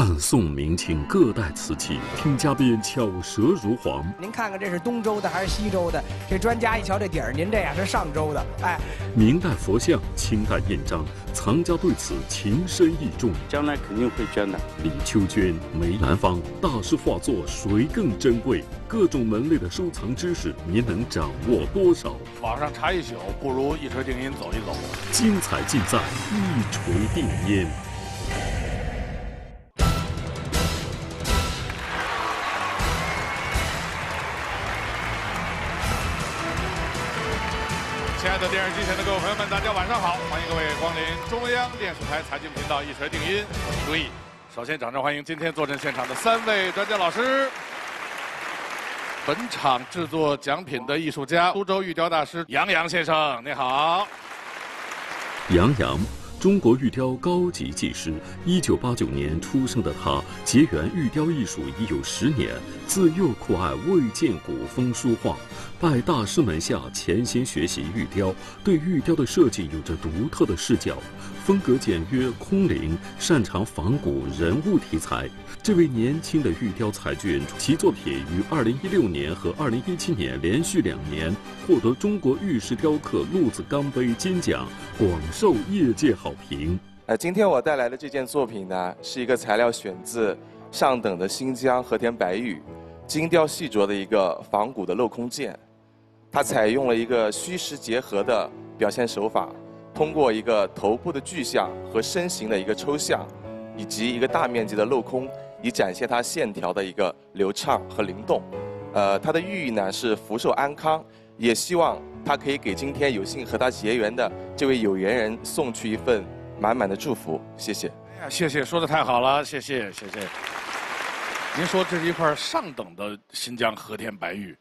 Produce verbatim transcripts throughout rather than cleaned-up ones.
汉宋明清各代瓷器，听嘉宾巧舌如簧。您看看这是东周的还是西周的？这专家一瞧这底儿，您这呀是上周的。哎，明代佛像、清代印章，藏家对此情深意重，将来肯定会捐的。李秋娟、梅兰芳，大师画作谁更珍贵？各种门类的收藏知识，您能掌握多少？网上查一宿，不如一锤定音走一走。精彩尽在一锤定音。 亲爱的电视机前的各位朋友们，大家晚上好！欢迎各位光临中央电视台财经频道《一锤定音》，我是朱毅。首先，掌声欢迎今天坐镇现场的三位专家老师。本场制作奖品的艺术家，苏州玉雕大师杨洋先生，你好。杨洋，中国玉雕高级技师，一九八九年出生的他，结缘玉雕艺术已有十年，自幼酷爱魏建古风书画。 拜大师门下，潜心学习玉雕，对玉雕的设计有着独特的视角，风格简约空灵，擅长仿古人物题材。这位年轻的玉雕才俊，其作品于二零一六年和二零一七年连续两年获得中国玉石雕刻陆子钢杯金奖，广受业界好评。呃，今天我带来的这件作品呢，是一个材料选自上等的新疆和田白玉，精雕细琢的一个仿古的镂空件。 它采用了一个虚实结合的表现手法，通过一个头部的具象和身形的一个抽象，以及一个大面积的镂空，以展现它线条的一个流畅和灵动。呃，它的寓意呢是福寿安康，也希望它可以给今天有幸和它结缘的这位有缘人送去一份满满的祝福。谢谢。哎呀，谢谢，说得太好了，谢谢谢谢。您说这是一块上等的新疆和田白玉。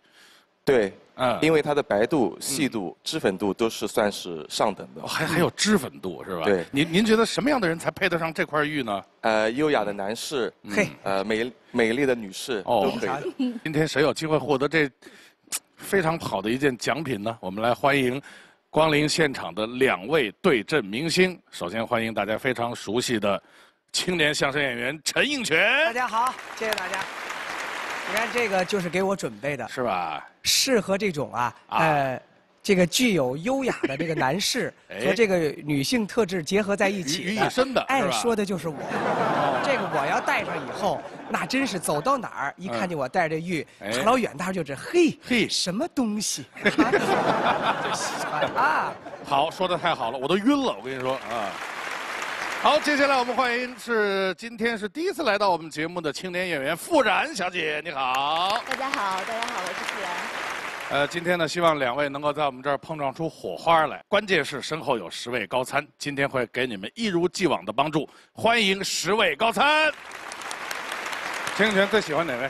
对，嗯，因为它的白度、细度、脂粉度都是算是上等的，还还有脂粉度是吧？对，您您觉得什么样的人才配得上这块玉呢？呃，优雅的男士，嘿，呃，美美丽的女士都可以。今天谁有机会获得这非常好的一件奖品呢？我们来欢迎光临现场的两位对阵明星。首先欢迎大家非常熟悉的青年相声演员陈应泉。大家好，谢谢大家。 你看，这个就是给我准备的，是吧？适合这种啊，啊呃，这个具有优雅的这个男士和这个女性特质结合在一起的，哎、的哎，说的就是我。哦、这个我要戴上以后，那真是走到哪儿一看见我戴着玉，嗯、老远大家就这嘿嘿什么东西啊！好，说的太好了，我都晕了，我跟你说啊。 好，接下来我们欢迎是今天是第一次来到我们节目的青年演员傅然小姐，你好。大家好，大家好，我是傅然。呃，今天呢，希望两位能够在我们这儿碰撞出火花来。关键是身后有十位高参，今天会给你们一如既往的帮助。欢迎十位高参。陈应泉最喜欢哪位？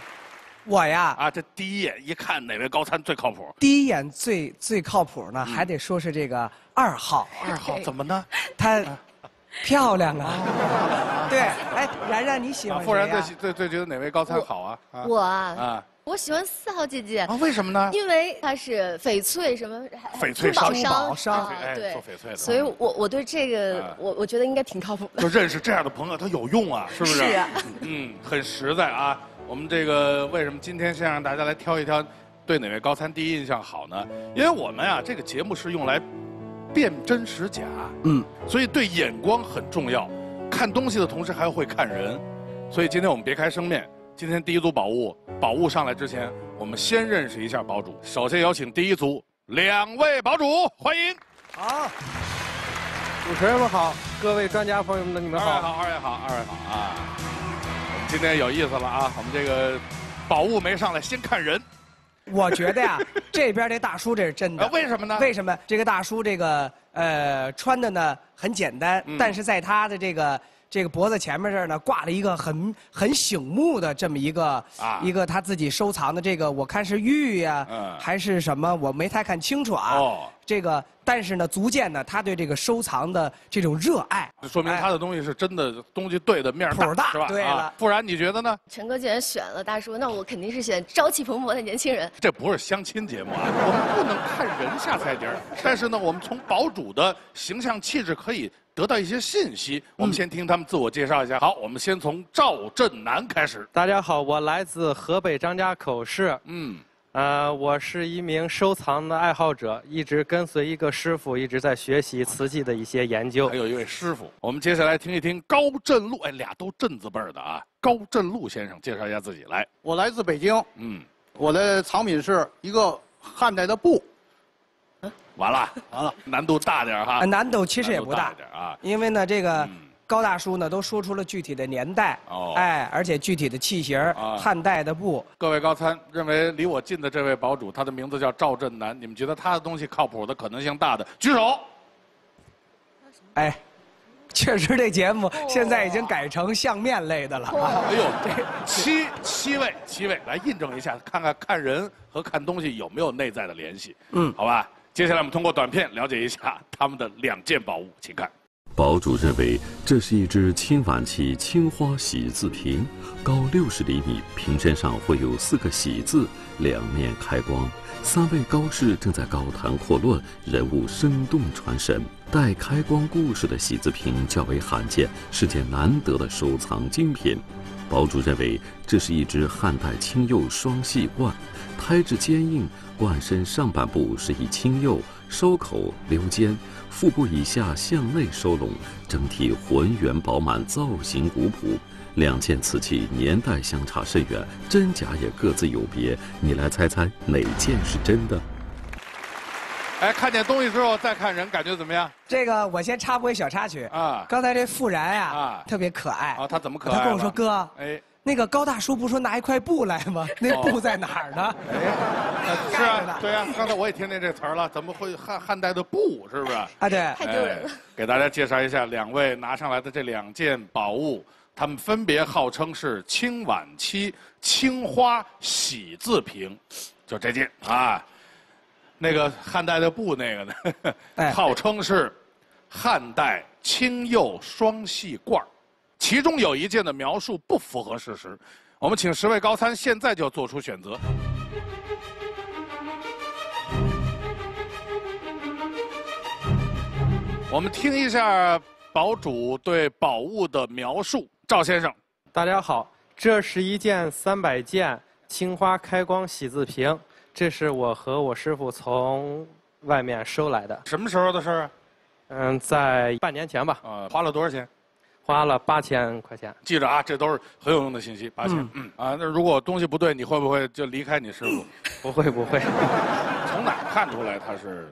我呀。啊，这第一眼一看哪位高参最靠谱？第一眼最最靠谱呢，嗯、还得说是这个二号。二号怎么呢？他。啊 漂亮啊！对，哎，然然你喜欢谁呀？傅然最最最觉得哪位高参好啊？我啊，我喜欢四号姐姐。啊，为什么呢？因为她是翡翠什么翡翠商宝商，对，做翡翠的。所以我我对这个我我觉得应该挺靠谱的。就认识这样的朋友，他有用啊，是不是？是啊。嗯，很实在啊。我们这个为什么今天先让大家来挑一挑，对哪位高参第一印象好呢？因为我们啊，这个节目是用来。 辨真实假，嗯，所以对眼光很重要。看东西的同时还要会看人，所以今天我们别开生面。今天第一组宝物，宝物上来之前，我们先认识一下宝主。首先有请第一组两位宝主，欢迎。好，主持人们好，各位专家朋友们，你们好。二位好，二位好，二位好啊！我们今天有意思了啊，我们这个宝物没上来，先看人。 我觉得呀、啊，这边这大叔这是真的、啊。为什么呢？为什么这个大叔这个呃穿的呢很简单，嗯、但是在他的这个这个脖子前面这儿呢挂了一个很很醒目的这么一个、啊、一个他自己收藏的这个，我看是玉呀、啊，嗯、还是什么，我没太看清楚啊。哦，这个，但是呢，足见呢他对这个收藏的这种热爱，说明他的东西是真的，东西对的面大，大是吧？对了、啊，不然你觉得呢？陈哥既然选了大叔，那我肯定是选朝气蓬勃的年轻人。这不是相亲节目啊，我们不能看人下菜碟儿。但是呢，我们从堡主的形象气质可以得到一些信息。我们先听他们自我介绍一下。嗯、好，我们先从赵振南开始。大家好，我来自河北张家口市。嗯。 呃，我是一名收藏的爱好者，一直跟随一个师傅，一直在学习瓷器的一些研究。还有一位师傅，我们接下来听一听高振禄，哎，俩都振字辈儿的啊。高振禄先生，介绍一下自己来。我来自北京，嗯，我的藏品是一个汉代的布。啊、完了，完了，难度大点哈。难度其实也不大，大点啊，因为呢这个。嗯 高大叔呢，都说出了具体的年代，哦、哎，而且具体的器型，啊、汉代的布。各位高参认为离我近的这位堡主，他的名字叫赵振南，你们觉得他的东西靠谱的可能性大的，举手。哎，确实这节目现在已经改成相面类的了。哦、哎呦，这七七位七位来印证一下，看看看人和看东西有没有内在的联系。嗯，好吧，接下来我们通过短片了解一下他们的两件宝物，请看。 堡主认为这是一只清晚期青花喜字瓶，高六十厘米，瓶身上绘有四个喜字，两面开光，三位高士正在高谈阔论，人物生动传神。带开光故事的喜字瓶较为罕见，是件难得的收藏精品。堡主认为这是一只汉代青釉双细罐，胎质坚硬，罐身上半部是以青釉。 收口溜肩，腹部以下向内收拢，整体浑圆饱满，造型古朴。两件瓷器年代相差甚远，真假也各自有别。你来猜猜哪件是真的？哎，看见东西之后再看人，感觉怎么样？这个我先插播一小插曲啊。刚才这傅然呀、啊，啊、特别可爱啊。他怎么可爱？他跟我说：“哥，哎，那个高大叔不说拿一块布来吗？那布在哪儿呢？”哎。 是啊，对啊，刚才我也听见这词儿了，怎么会汉汉代的布是不是？啊，对，太丢人了。给大家介绍一下，两位拿上来的这两件宝物，他们分别号称是清晚期青花喜字瓶，就这件啊，那个汉代的布那个呢，呵呵号称是汉代青釉双细罐，其中有一件的描述不符合事实，我们请十位高参现在就做出选择。 我们听一下堡主对宝物的描述。赵先生，大家好，这是一件三百件青花开光喜字瓶，这是我和我师傅从外面收来的。什么时候的事儿啊？嗯，在半年前吧。呃，花了多少钱？花了八千块钱。记着啊，这都是很有用的信息。八千，嗯啊，那如果东西不对，你会不会就离开你师傅？不会，不会。从哪看出来他是？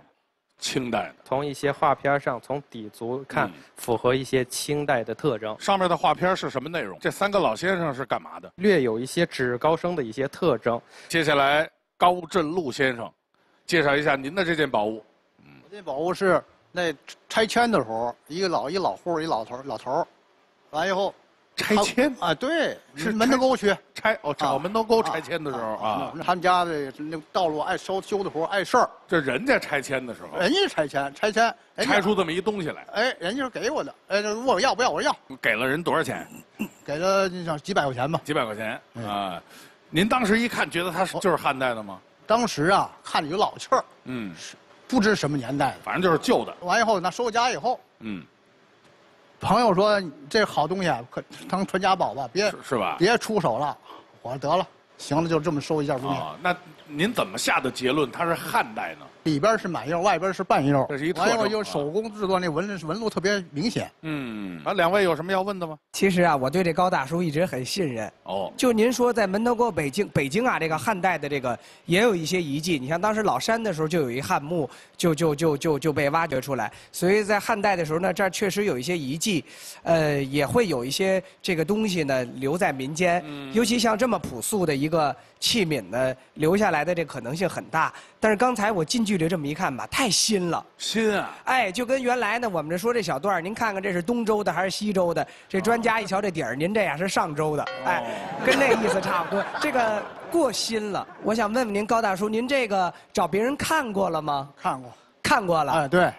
清代的，从一些画片上，从底足看，嗯、符合一些清代的特征。上面的画片是什么内容？这三个老先生是干嘛的？略有一些趾高升的一些特征。接下来，高振禄先生，介绍一下您的这件宝物。嗯，我这宝物是那拆迁的时候，一个老一老户一老头老头，完以后拆迁啊，对，是门头沟去拆哦，找门头沟拆迁的时候啊，他们家的那道路爱修修的活碍事儿。 这人家拆迁的时候，人家拆迁，拆迁拆出这么一东西来，哎，人家是给我的，哎，问我要不要，我要。给了人多少钱？给了你想几百块钱吧。几百块钱啊！您当时一看，觉得他是就是汉代的吗？当时啊，看着有老气儿，嗯，不知什么年代的，反正就是旧的。完以后，那收家以后，嗯，朋友说这好东西可当传家宝吧，别是吧？别出手了。我说得了。 行了，就这么收一件东西。哦，那您怎么下的结论？它是汉代呢？里边是满釉，外边是半釉。这是一特征。完了，又手工制作，那纹纹路特别明显。嗯，啊，两位有什么要问的吗？其实啊，我对这高大叔一直很信任。哦。就您说在门头沟北京北京啊，这个汉代的这个也有一些遗迹。你像当时老山的时候，就有一汉墓，就就就就就被挖掘出来。所以在汉代的时候呢，这儿确实有一些遗迹，呃，也会有一些这个东西呢留在民间。嗯。尤其像这么朴素的一。 一个器皿呢，留下来的这可能性很大，但是刚才我近距离这么一看吧，太新了，新啊！哎，就跟原来呢，我们这说这小段您看看这是东周的还是西周的？这专家一瞧这底儿，您这呀是上周的，哎，跟那意思差不多。这个过新了，我想问问您，高大叔，您这个找别人看过了吗？看过。看过了。哎，对。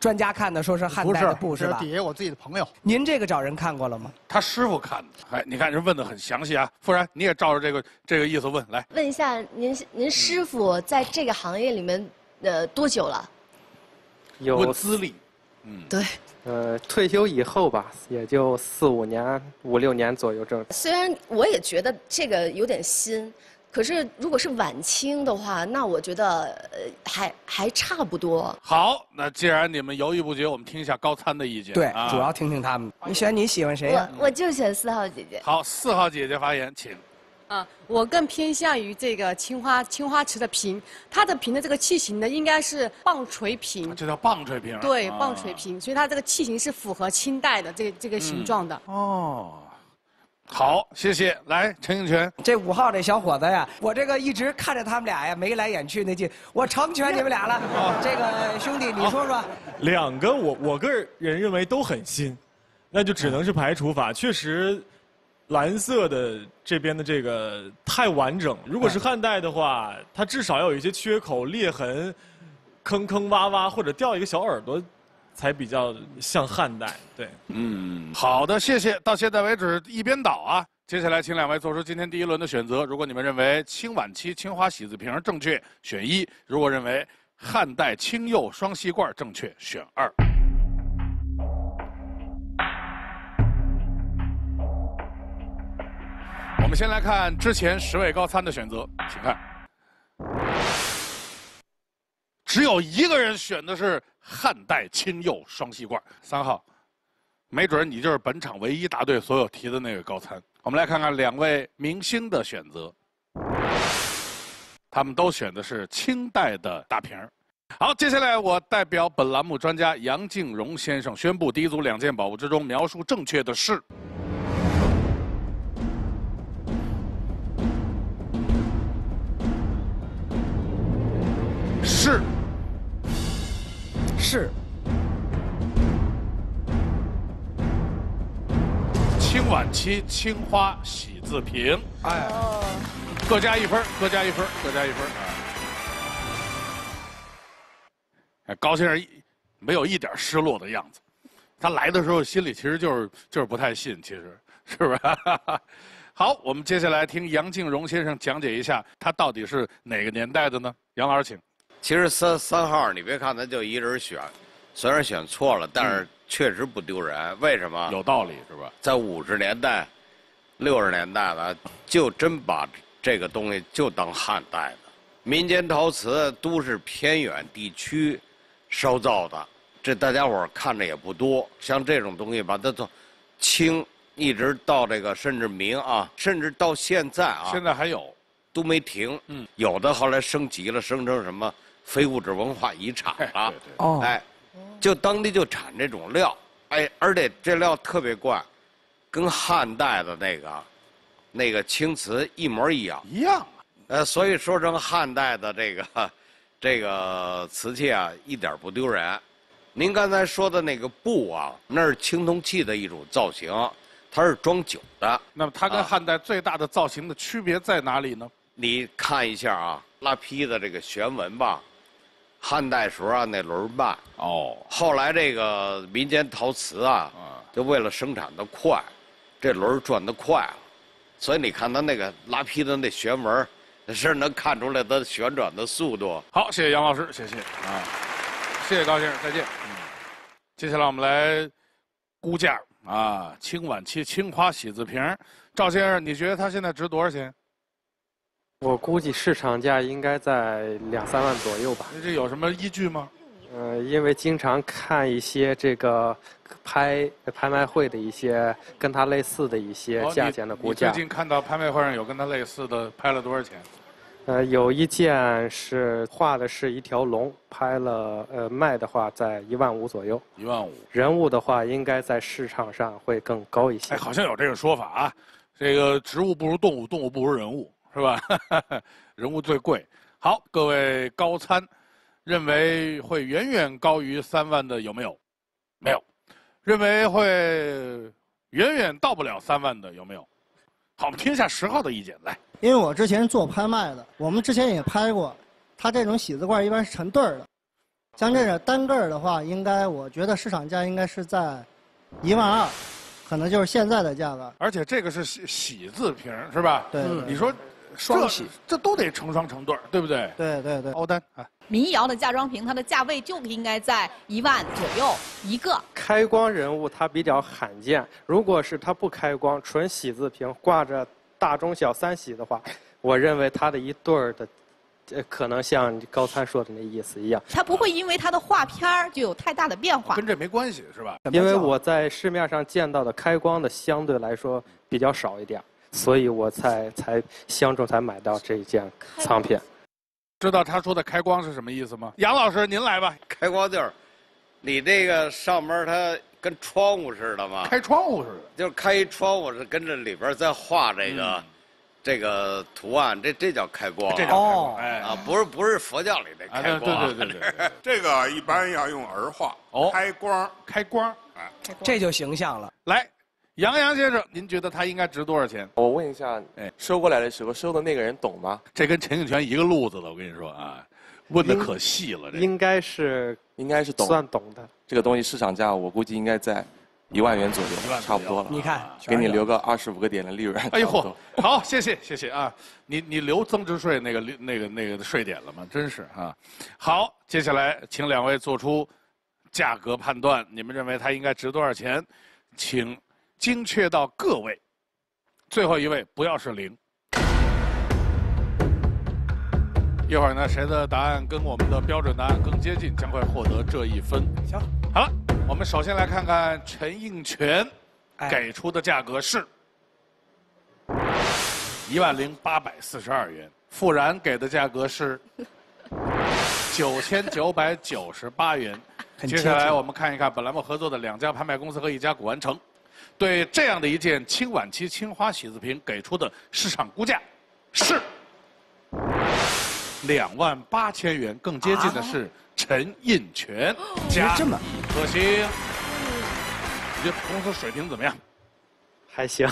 专家看的说是汉代的布是吧？底下我自己的朋友。您这个找人看过了吗？他师傅看的。哎，你看人问得很详细啊。傅然，你也照着这个这个意思问来。问一下您，您师傅在这个行业里面呃多久了？有资历。嗯，对。 呃，退休以后吧，也就四五年、五六年左右这样。虽然我也觉得这个有点新，可是如果是晚清的话，那我觉得呃还还差不多。好，那既然你们犹豫不决，我们听一下高参的意见。对，啊、主要听听他们。你选你喜欢谁、啊？我我就选四号姐姐。好，四号姐姐发言，请。 啊，我更偏向于这个青花青花瓷的瓶，它的瓶的这个器型呢，应该是棒槌瓶。这叫棒槌瓶。对，啊、棒槌瓶，所以它这个器型是符合清代的这个、这个形状的。嗯、哦，好，谢谢。来，陈应权，这五号这小伙子呀，我这个一直看着他们俩呀，眉来眼去那劲，我成全你们俩了。哦、这个兄弟，你说说，哦、两个我我个人认为都很新，那就只能是排除法，确实。 蓝色的这边的这个太完整，如果是汉代的话，它至少要有一些缺口、裂痕、坑坑洼洼，或者掉一个小耳朵，才比较像汉代。对，嗯，好的，谢谢。到现在为止一边倒啊，接下来请两位做出今天第一轮的选择。如果你们认为清晚期青花喜字瓶正确，选一；如果认为汉代青釉双锡罐正确，选二。 我们先来看之前十位高参的选择，请看，只有一个人选的是汉代青釉双锡罐，三号，没准你就是本场唯一答对所有题的那个高参。我们来看看两位明星的选择，他们都选的是清代的大瓶。好，接下来我代表本栏目专家杨靖荣先生宣布，第一组两件宝物之中描述正确的是。 是，是，清晚期青花喜字瓶，哎，各加一分，各加一分，各加一分啊！哎，高先生没有一点失落的样子，他来的时候心里其实就是就是不太信，其实是不是？好，我们接下来听杨靖荣先生讲解一下，他到底是哪个年代的呢？杨老师，请。 其实三三号，你别看咱就一人选，虽然选错了，但是确实不丢人。为什么？有道理是吧？在五十年代、六十年代呢，就真把这个东西就当汉代的民间陶瓷，都是偏远地区烧造的。这大家伙看着也不多，像这种东西吧，它从清一直到这个，甚至明啊，甚至到现在啊，现在还有都没停。嗯，有的后来升级了，升成什么？ 非物质文化遗产了，哎，就当地就产这种料，哎，而且这料特别怪，跟汉代的那个，那个青瓷一模一样。一样啊，呃，所以说成汉代的这个，这个瓷器啊，一点不丢人。您刚才说的那个布啊，那是青铜器的一种造型，它是装酒的。那么它跟汉代最大的造型的区别在哪里呢？你看一下啊，拉坯的这个旋纹吧。 汉代时候啊，那轮瓣哦，后来这个民间陶瓷啊，就为了生产的快，这轮转的快了，所以你看它那个拉坯的那旋纹，是能看出来它旋转的速度。好，谢谢杨老师，谢谢啊，谢谢高先生，再见。嗯、接下来我们来估价啊，清晚期青花喜字瓶，赵先生，你觉得它现在值多少钱？ 我估计市场价应该在两三万左右吧。这有什么依据吗？呃，因为经常看一些这个拍拍卖会的一些跟它类似的一些价钱的估价。哦、最近看到拍卖会上有跟它类似的，拍了多少钱？呃，有一件是画的是一条龙，拍了呃卖的话在一万五左右。一万五。人物的话应该在市场上会更高一些。哎，好像有这个说法啊，这个植物不如动物，动物不如人物。 是吧？人物最贵。好，各位高参，认为会远远高于三万的有没有？没有。认为会远远到不了三万的有没有？好，我们听一下十号的意见，来。因为我之前是做拍卖的，我们之前也拍过，它这种喜字罐一般是成对儿的。像这种单个儿的话，应该我觉得市场价应该是在一万二，可能就是现在的价格。而且这个是喜喜字瓶是吧？对，嗯、你说双喜，这都得成双成对，对不对？对对对。凹单啊。民谣的嫁妆瓶，它的价位就应该在一万左右一个。开光人物它比较罕见，如果是它不开光，纯喜字瓶挂着大中小三喜的话，我认为它的一对儿的。 呃，可能像高参说的那意思一样，它不会因为它的画片儿就有太大的变化，跟这没关系是吧？因为我在市面上见到的开光的相对来说比较少一点，所以我才才相中才买到这一件藏品。知道他说的开光是什么意思吗？杨老师，您来吧。开光就是，你这个上面它跟窗户似的嘛，开窗户似的，就是开一窗户是跟着里边在画这个。嗯 这个图案，这这叫开光，这叫开光，哎啊，不是不是佛教里的开光，对对对对，这个一般要用儿化，哦，开光开光，哎，这就形象了。来，杨洋先生，您觉得它应该值多少钱？我问一下，哎，收过来的时候收的那个人懂吗？这跟陈景泉一个路子的，我跟你说啊，问的可细了，这应该是应该是懂，算懂的。这个东西市场价，我估计应该在。 一万元左右，差不多了。你看，给你留个二十五个点的利润。哎呦，好，谢谢，谢谢啊！你你留增值税那个那个那个税点了吗？真是啊！好，接下来请两位做出价格判断，你们认为它应该值多少钱？请精确到个位。最后一位不要是零。一会儿呢，谁的答案跟我们的标准答案更接近，将会获得这一分。行，好了。 我们首先来看看陈应泉给出的价格是一万零八百四十二元，傅然给的价格是九千九百九十八元。接下来我们看一看本栏目合作的两家拍卖公司和一家古玩城，对这样的一件清晚期青花喜字瓶给出的市场估价是两万八千元，更接近的是。 陈印泉加一颗星，你这公司水平怎么样？还行，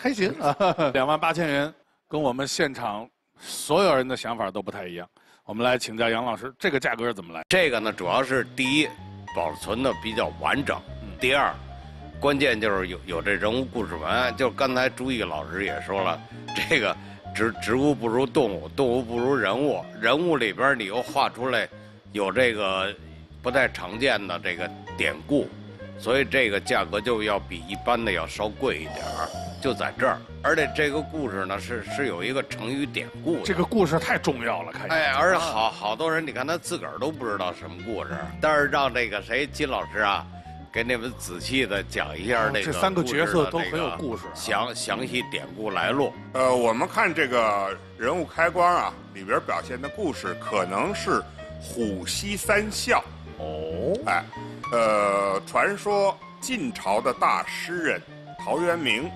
还行啊！两万八千元，跟我们现场所有人的想法都不太一样。我们来请教杨老师，这个价格怎么来？这个呢，主要是第一，保存的比较完整；第二，关键就是有有这人物故事文。就刚才朱毅老师也说了，这个植植物不如动物，动物不如人物，人物里边你又画出来。 有这个不太常见的这个典故，所以这个价格就要比一般的要稍贵一点儿，就在这儿。而且这个故事呢是是有一个成语典故的，这个故事太重要了，看。哎，而且好好多人，你看他自个儿都不知道什么故事，但是让这个谁金老师啊，给你们仔细的讲一下这个。这三个角色都很有故事，详详细典故来路。呃，我们看这个人物开光啊，里边表现的故事可能是。 虎溪三笑哦，哎，呃，传说晋朝的大诗人陶渊明，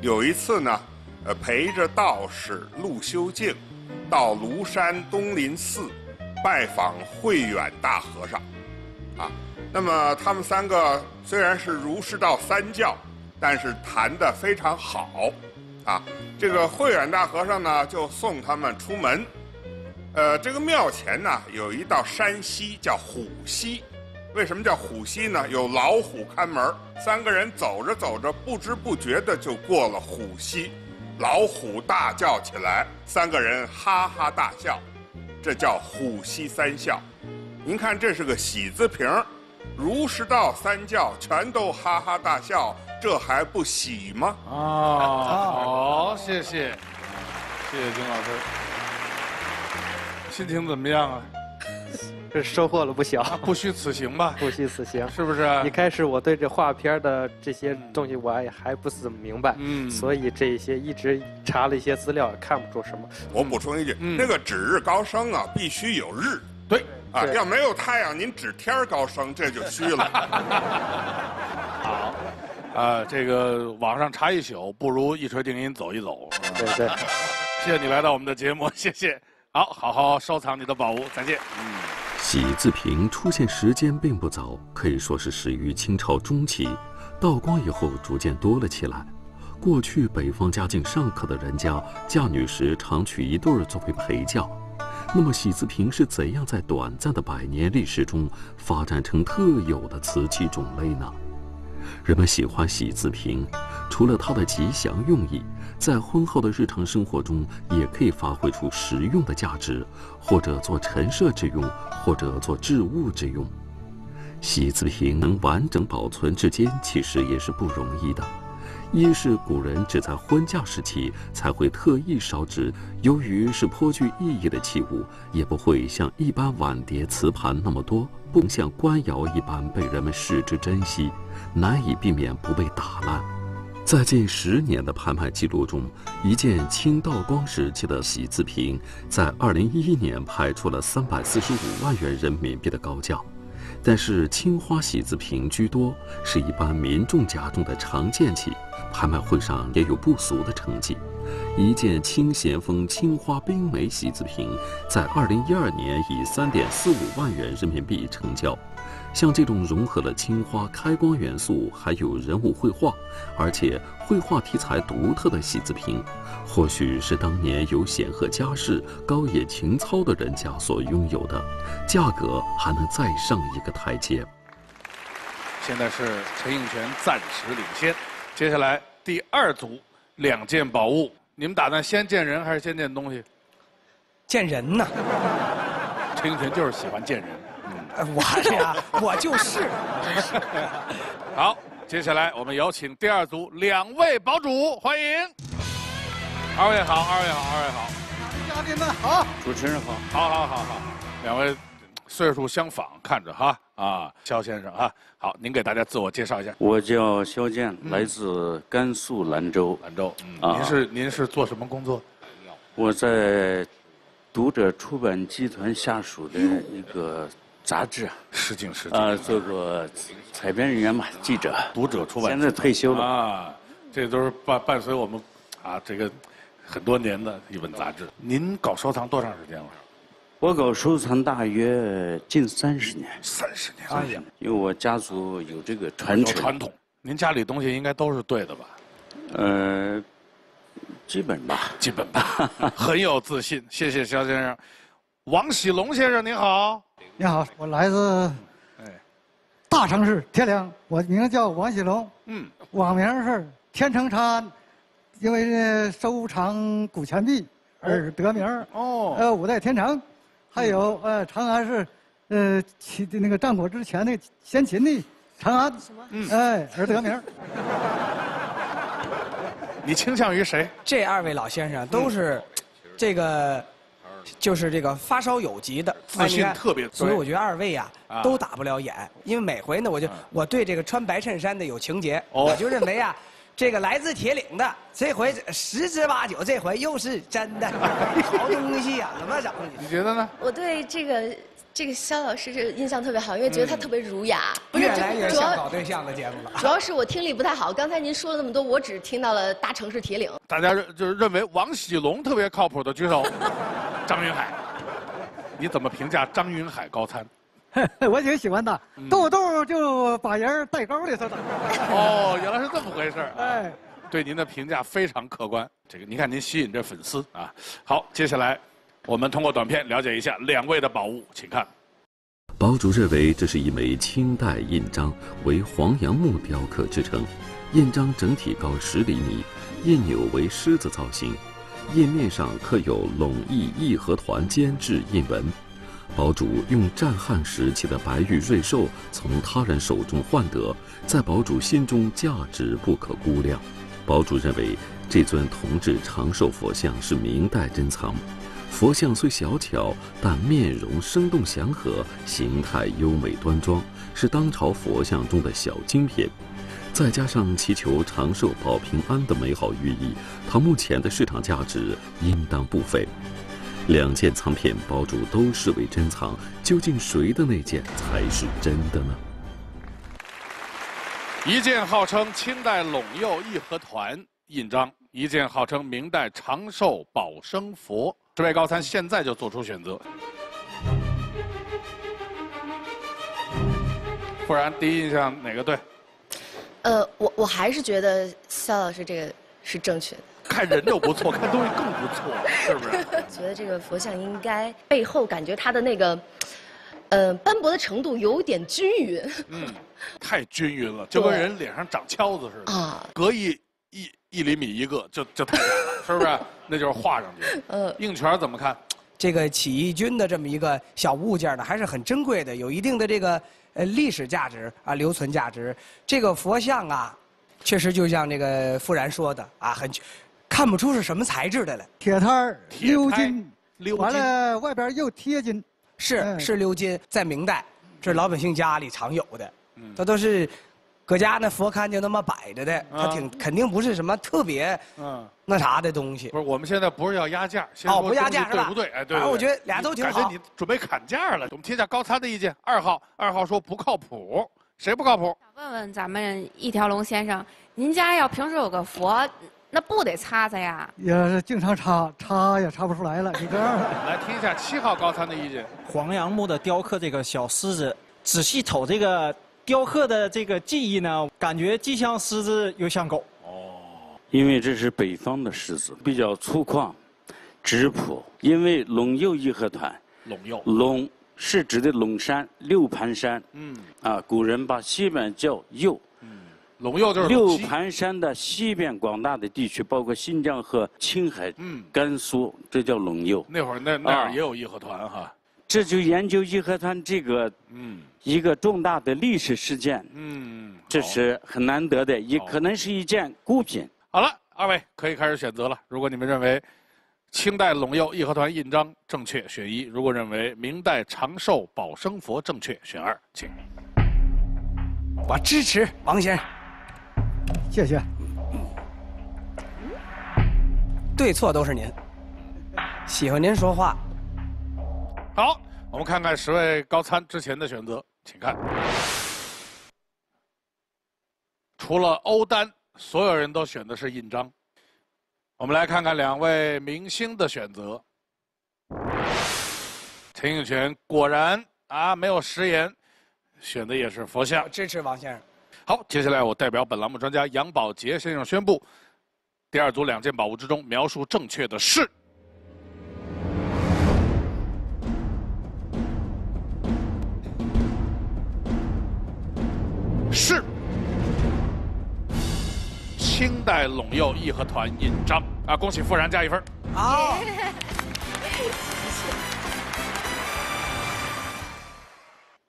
有一次呢，呃，陪着道士陆修静，到庐山东林寺拜访慧远大和尚，啊，那么他们三个虽然是儒释道三教，但是谈得非常好，啊，这个慧远大和尚呢就送他们出门。 呃，这个庙前呢有一道山溪叫虎溪，为什么叫虎溪呢？有老虎看门。三个人走着走着，不知不觉的就过了虎溪，老虎大叫起来，三个人哈哈大笑，这叫虎溪三笑。您看，这是个喜字瓶，儒释道三教全都哈哈大笑，这还不喜吗？啊、哦，好，谢谢，谢谢金老师。 心情怎么样啊？这收获了不小，啊、不虚此行吧？不虚此行，是不是、啊？一开始我对这画片的这些东西我也还不怎么明白，嗯，所以这些一直查了一些资料，也看不出什么。我补充一句，嗯、那个指日高升啊，必须有日，对啊，要没有太阳，您指天高升，这就虚了。好。 啊，这个网上查一宿，不如一锤定音走一走。对对，谢谢你来到我们的节目，谢谢。好，好好收藏你的宝物，再见。嗯，喜字瓶出现时间并不早，可以说是始于清朝中期，道光以后逐渐多了起来。过去北方家境尚可的人家，嫁女时常娶一对儿作为陪嫁，那么喜字屏是怎样在短暂的百年历史中发展成特有的瓷器种类呢？人们喜欢喜字屏，除了它的吉祥用意，在婚后的日常生活中也可以发挥出实用的价值，或者做陈设之用，或者做置物之用。喜字屏能完整保存至今，其实也是不容易的。 一是古人只在婚嫁时期才会特意烧制，由于是颇具意义的器物，也不会像一般碗碟瓷盘那么多，不像官窑一般被人们视之珍惜，难以避免不被打烂。在近十年的拍卖记录中，一件清道光时期的喜字屏，在二零一一年拍出了三百四十五万元人民币的高价。 但是青花喜字屏居多，是一般民众家中的常见器，拍卖会上也有不俗的成绩。一件清咸丰青花冰梅喜字屏，在二零一二年以三点四五万元人民币成交。像这种融合了青花开光元素，还有人物绘画，而且绘画题材独特的喜字屏，或许是当年有显赫家世、高野情操的人家所拥有的，价格还能再上一个台阶。现在是陈应泉暂时领先，接下来第二组两件宝物，你们打算先见人还是先见东西？见人呢？陈应泉就是喜欢见人。 我呀，我就是。好，接下来我们有请第二组两位堡主，欢迎。二位好，二位好，二位好。家人们好，主持人好，好好好好。两位岁数相仿，看着哈啊，肖先生啊，好，您给大家自我介绍一下。我叫肖剑，来自甘肃兰州。兰州，嗯，您是您是做什么工作？我在读者出版集团下属的一个。 杂志啊，失敬失敬啊，做过采编人员嘛，记者、读者出版，现在退休了啊，这都是伴伴随我们啊这个很多年的一本杂志。您搞收藏多长时间了？我搞收藏大约近三十年。三十年，哎呀，因为我家族有这个传承。传统，您家里东西应该都是对的吧？呃，基本吧，基本吧，很有自信。谢谢肖先生，王喜龙先生您好。 你好，我来自大城市天凉，我名叫王喜龙，嗯，网名是天成山，因为收藏古钱币而得名哦，呃，五代天成，还有呃长安是呃秦那个战国之前那先秦的长安，嗯，哎而得名。你倾向于谁？这二位老先生都是这个。 就是这个发烧友级的自信特别，所以我觉得二位呀都打不了眼，因为每回呢，我就我对这个穿白衬衫的有情节，我就认为啊，这个来自铁岭的，这回十之八九这回又是真的，好东西呀，怎么整？你觉得呢？我对这个这个肖老师这印象特别好，因为觉得他特别儒雅，不是越来越像搞对象的节目了。主要是我听力不太好，刚才您说了那么多，我只听到了大城市铁岭。大家就是认为王喜龙特别靠谱的举手。 张云海，你怎么评价张云海高参？我挺喜欢他，豆豆就把人带高的似的。哦，原来是这么回事儿。哎，对您的评价非常客观。这个，你看您吸引这粉丝啊。好，接下来我们通过短片了解一下两位的宝物，请看。堡主认为这是一枚清代印章，为黄杨木雕刻制成，印章整体高十厘米，印钮为狮子造型。 印面上刻有陇义义和团监制印文，堡主用战汉时期的白玉瑞兽从他人手中换得，在堡主心中价值不可估量。堡主认为这尊铜制长寿佛像是明代珍藏，佛像虽小巧，但面容生动祥和，形态优美端庄，是当朝佛像中的小精品。 再加上祈求长寿保平安的美好寓意，它目前的市场价值应当不菲。两件藏品，堡主都视为珍藏，究竟谁的那件才是真的呢？一件号称清代陇右义和团印章，一件号称明代长寿保生佛。这位高参现在就做出选择，不然第一印象哪个对？ 呃，我我还是觉得肖老师这个是正确的。看人都不错，看东西更不错，是不是？觉得这个佛像应该背后感觉它的那个，呃，斑驳的程度有点均匀。嗯，太均匀了，就跟人脸上长敲子似的。啊，隔一一一厘米一个，就就太，是不是？那就是画上去。嗯。应泉怎么看？这个起义军的这么一个小物件呢，还是很珍贵的，有一定的这个呃历史价值啊，留存价值。这个佛像啊。 确实，就像那个傅然说的啊，很看不出是什么材质的了。铁胎儿鎏金，鎏金完了外边又贴金，是、嗯、是鎏金，在明代这老百姓家里常有的，它、嗯、都是搁家那佛龛就那么摆着的，嗯、它挺肯定不是什么特别嗯那啥的东西。不是，我们现在不是要压价，先哦不压价是吧？对不对？哎对。啊，我觉得俩都挺好。感觉你准备砍价了，我们听一下高参的意见。二号，二号说不靠谱。 谁不靠谱？想问问咱们一条龙先生，您家要平时有个佛，那布得擦擦呀？也是经常擦，擦也擦不出来了。你这样来听一下七号高参的意见。黄杨木的雕刻这个小狮子，仔细瞅这个雕刻的这个技艺呢，感觉既像狮子又像狗。哦，因为这是北方的狮子，比较粗犷、质朴。因为陇右义和团，陇右陇。 是指的陇山六盘山，嗯，啊，古人把西边叫右，嗯，陇右就是六盘山的西边广大的地区，包括新疆和青海、嗯，甘肃，这叫陇右。那会儿那那儿也有义和团哈、啊。这就研究义和团这个，嗯，一个重大的历史事件，嗯，这是很难得的，也可能是一件孤品。好了，二位可以开始选择了。如果你们认为。 清代陇右义和团印章正确，选一；如果认为明代长寿保生佛正确，选二。请。我支持王先生。谢谢。对错都是您。喜欢您说话。好，我们看看十位高参之前的选择，请看。除了欧丹，所有人都选的是印章。 我们来看看两位明星的选择。陈应泉果然啊没有食言，选的也是佛像。支持王先生。好，接下来我代表本栏目专家杨宝杰先生宣布，第二组两件宝物之中，描述正确的是是。 清代陇右义和团印章啊！恭喜傅然加一分。好，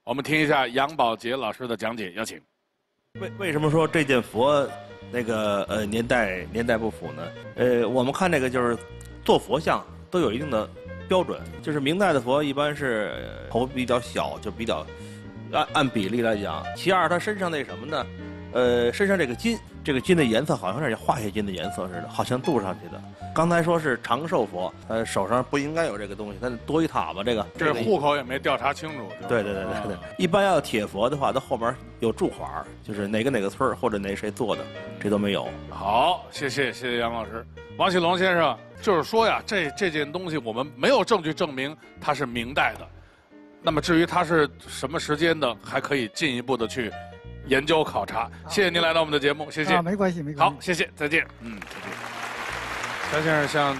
我们听一下杨宝杰老师的讲解，有请。为为什么说这件佛那个呃年代年代不符呢？呃，我们看这个就是做佛像都有一定的标准，就是明代的佛一般是头比较小，就比较按按比例来讲。其二，他身上那什么呢？ 呃，身上这个金，这个金的颜色好像是化学金的颜色似的，好像镀上去的。刚才说是长寿佛，呃，手上不应该有这个东西，但多一塔吧，这个这户口也没调查清楚。对对对对对，一般要铁佛的话，它后边有注环，就是哪个哪个村或者哪谁做的，这都没有。好，谢谢谢谢杨老师，王启龙先生，就是说呀，这这件东西我们没有证据证明它是明代的，那么至于它是什么时间的，还可以进一步的去。 研究考察，谢谢您来到我们的节目，谢谢。啊，没关系，没关系。好，谢谢，再见。嗯，再见。肖先生，像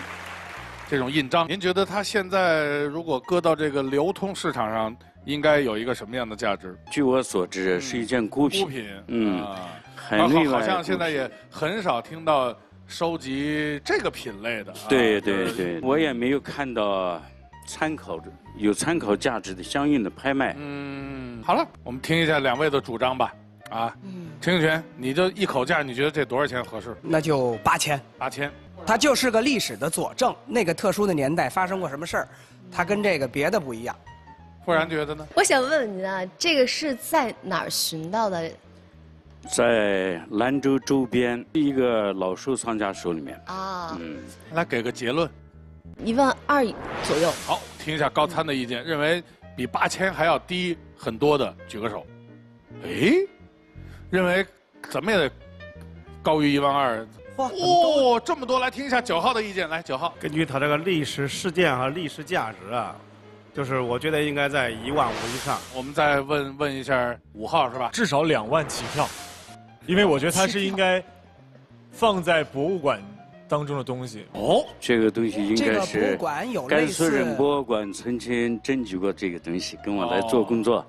这种印章，您觉得它现在如果搁到这个流通市场上，应该有一个什么样的价值？据我所知，是一件孤品。孤品，嗯，很另外。好像现在也很少听到收集这个品类的。对对对，我也没有看到参考有参考价值的相应的拍卖。嗯，好了，我们听一下两位的主张吧。 啊，陈应泉，你就一口价，你觉得这多少钱合适？那就八千。八千，它就是个历史的佐证，那个特殊的年代发生过什么事儿，它跟这个别的不一样。傅然觉得呢？我想问问您啊，这个是在哪儿寻到的？在兰州周边一个老收藏家手里面。啊，嗯，来给个结论。一万二左右。好，听一下高参的意见，认为比八千还要低很多的，举个手。哎。 认为怎么也得高于一万二。哦，这么多，来听一下九号的意见。来，九号，根据他这个历史事件和历史价值啊，就是我觉得应该在一万五以上。我们再问问一下五号是吧？至少两万起跳，因为我觉得它是应该放在博物馆当中的东西。哦，这个东西应该是甘肃省博物馆曾经征集过这个东西，跟我来做工作。哦、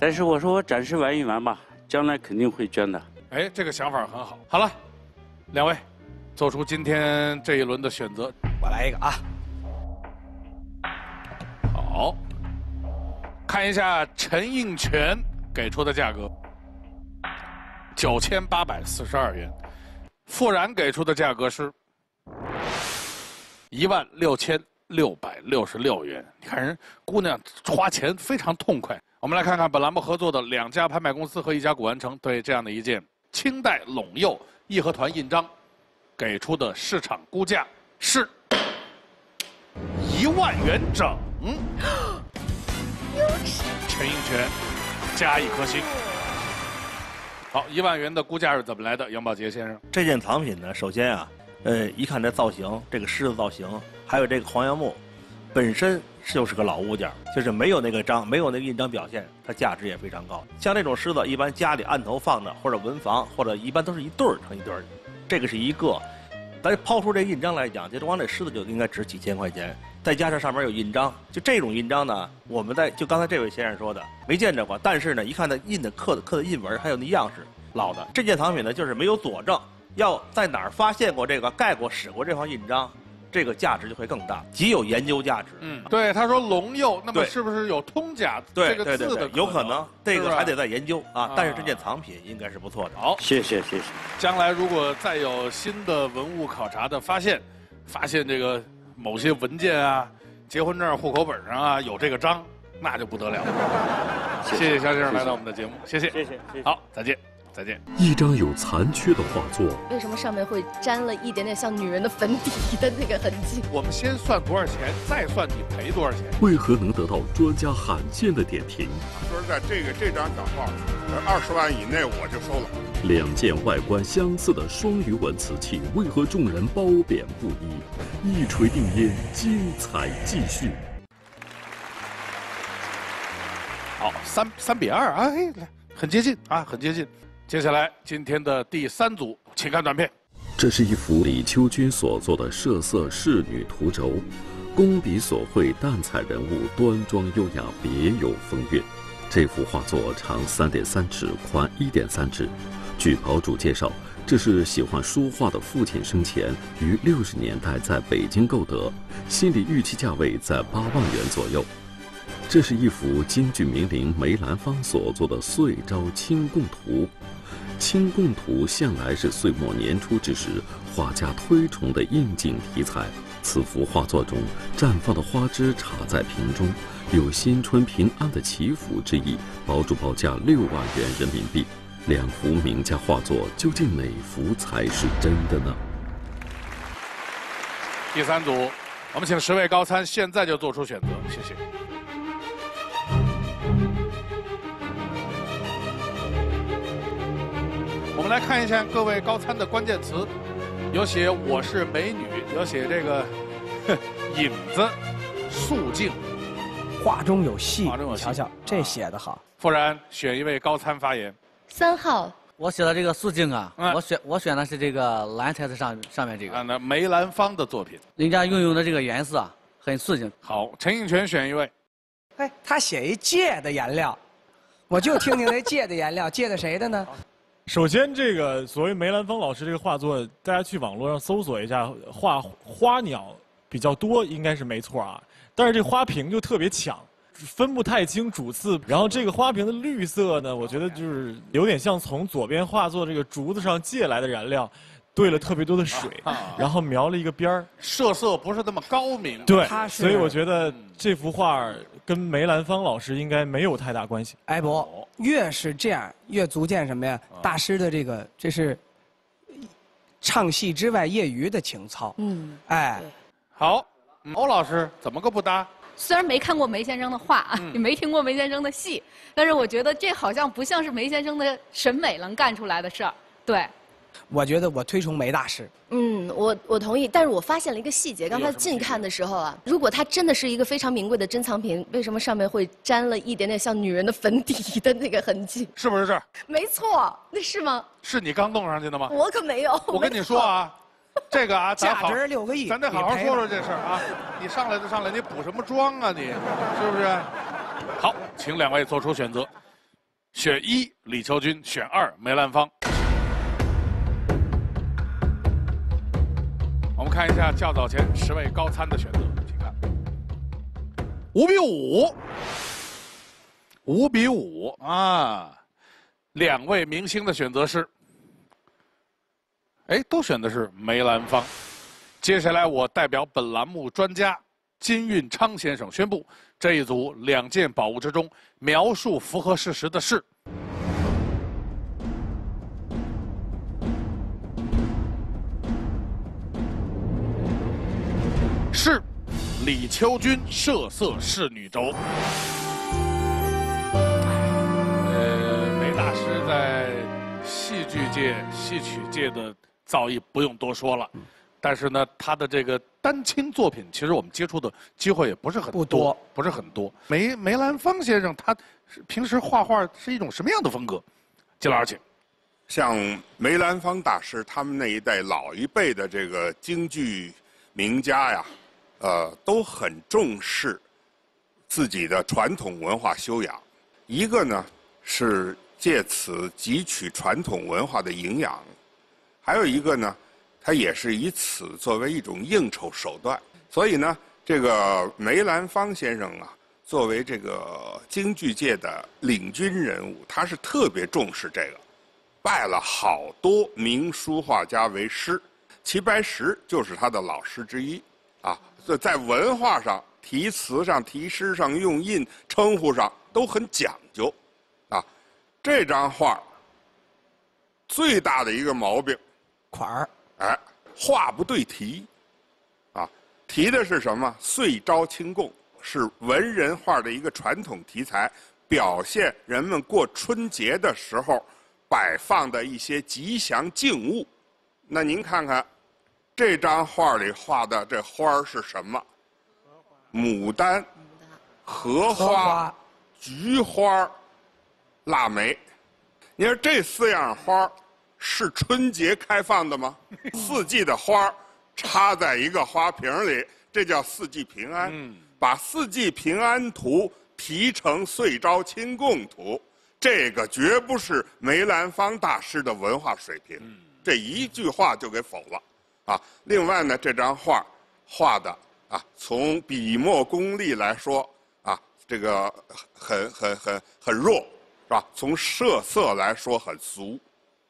但是我说我暂时玩一玩吧，将来肯定会捐的。哎，这个想法很好。好了，两位做出今天这一轮的选择，我来一个啊。好，看一下陈应全给出的价格。 九千八百四十二元，傅然给出的价格是一万六千六百六十六元。你看人姑娘花钱非常痛快。我们来看看本栏目合作的两家拍卖公司和一家古玩城对这样的一件清代陇右义和团印章给出的市场估价是一万元整。陈应全加一颗星。 好，一万元的估价是怎么来的？杨宝杰先生，这件藏品呢，首先啊，呃，一看这造型，这个狮子造型，还有这个黄杨木，本身就是个老物件，就是没有那个章，没有那个印章表现，它价值也非常高。像这种狮子，一般家里案头放着，或者文房，或者一般都是一对儿成一对儿。这个是一个，咱抛出这印章来讲，就光这狮子就应该值几千块钱，再加上上面有印章，就这种印章呢，我们在就刚才这位先生说的。 没见着过，但是呢，一看它印的刻的刻的印纹，还有那样式，老的这件藏品呢，就是没有佐证，要在哪儿发现过这个、盖过、使过这方印章，这个价值就会更大，极有研究价值。嗯，对，他说龙釉，那么是不是有通假这个字的可能？对对对对，有可能，这个还得再研究啊。但是这件藏品应该是不错的。好，谢谢谢谢。将来如果再有新的文物考察的发现，发现这个某些文件啊、结婚证、户口本上啊有这个章。 那就不得了，谢谢肖先生来到我们的节目，谢谢，谢谢，好，再见，再见。一张有残缺的画作，为什么上面会沾了一点点像女人的粉底的那个痕迹？我们先算多少钱，再算你赔多少钱。为何能得到专家罕见的点评？说实在，这个这张小画，二十万以内我就收了。两件外观相似的双鱼纹瓷器，为何众人褒贬不一？一锤定音，精彩继续。 好，三三比二啊，哎，很接近啊，很接近。接下来今天的第三组，请看短片。这是一幅李秋君所作的设色仕女图轴，工笔所绘，淡彩人物端庄优雅，别有风韵。这幅画作长 三点三 尺，宽 一点三 尺。据宝主介绍，这是喜欢书画的父亲生前于六十年代在北京购得，心理预期价位在八万元左右。 这是一幅京剧名伶梅兰芳所作的《岁朝清供图》。清供图向来是岁末年初之时画家推崇的应景题材。此幅画作中绽放的花枝插在瓶中，有新春平安的祈福之意。宝主报价六万元人民币。两幅名家画作，究竟哪幅才是真的呢？第三组，我们请十位高参现在就做出选择，谢谢。 我们来看一下各位高参的关键词，有写“我是美女”，有写这个“影子”、“素净”，画中有戏。画中有戏，瞧瞧这写的好。傅然选一位高参发言。三号，我写的这个“素净”啊，嗯、我选我选的是这个蓝材质上上面这个。啊，那梅兰芳的作品，人家运用的这个颜色啊，很素净。好，陈应全选一位。哎，他写一借的颜料，我就听听那借的颜料，借的谁的呢？ 首先，这个所谓梅兰芳老师这个画作，大家去网络上搜索一下，画花鸟比较多，应该是没错啊。但是这花瓶就特别抢，分不太清主次。然后这个花瓶的绿色呢，我觉得就是有点像从左边画作这个竹子上借来的燃料，兑了特别多的水，然后描了一个边儿。设色不是那么高明，对，所以我觉得这幅画跟梅兰芳老师应该没有太大关系。哎不。 越是这样，越足见什么呀？大师的这个，这是唱戏之外业余的情操。嗯，哎，好，欧老师怎么个不搭？虽然没看过梅先生的画，嗯、也没听过梅先生的戏，但是我觉得这好像不像是梅先生的审美能干出来的事儿。对，我觉得我推崇梅大师。嗯，我我同意，但是我发现了一个细节，刚才近看的时候啊，如果它真的是一个非常名贵的珍藏品，为什么上面会沾了一点点像女人的粉底的那个痕迹？是不是这儿？没错，那是吗？是你刚弄上去的吗？我可没有。我跟你说啊，这个啊，价值六个亿，咱得好好说说这事儿啊！你上来就上来，你补什么妆啊你？是不是？好，请两位做出选择，选一李乔军，选二梅兰芳。我们看一下较早前十位高参的选择，请看，五比五，五比五啊！两位明星的选择是。 哎，都选的是梅兰芳。接下来，我代表本栏目专家金运昌先生宣布，这一组两件宝物之中，描述符合事实的是是李秋君涉色仕女轴。呃，梅大师在戏剧界、戏曲界的。 造诣不用多说了，但是呢，他的这个丹青作品，其实我们接触的机会也不是很多，不多，不是很多。梅梅兰芳先生，他平时画画是一种什么样的风格？金老师，请。像梅兰芳大师他们那一代老一辈的这个京剧名家呀，呃，都很重视自己的传统文化修养。一个呢是借此汲取传统文化的营养。 还有一个呢，他也是以此作为一种应酬手段，所以呢，这个梅兰芳先生啊，作为这个京剧界的领军人物，他是特别重视这个，拜了好多名书画家为师，齐白石就是他的老师之一，啊，在文化上、题词上、题诗上、用印、称呼上都很讲究，啊，这张画最大的一个毛病。 款儿，哎，画不对题，啊，提的是什么？岁朝清供是文人画的一个传统题材，表现人们过春节的时候摆放的一些吉祥静物。那您看看，这张画里画的这花是什么？牡丹、荷花、菊花、腊梅。你说这四样花。 是春节开放的吗？四季的花插在一个花瓶里，这叫四季平安。嗯、把四季平安图题成岁朝清供图，这个绝不是梅兰芳大师的文化水平。嗯、这一句话就给否了啊！另外呢，这张画画的啊，从笔墨功力来说啊，这个很很很很弱，是吧？从设色来说很俗。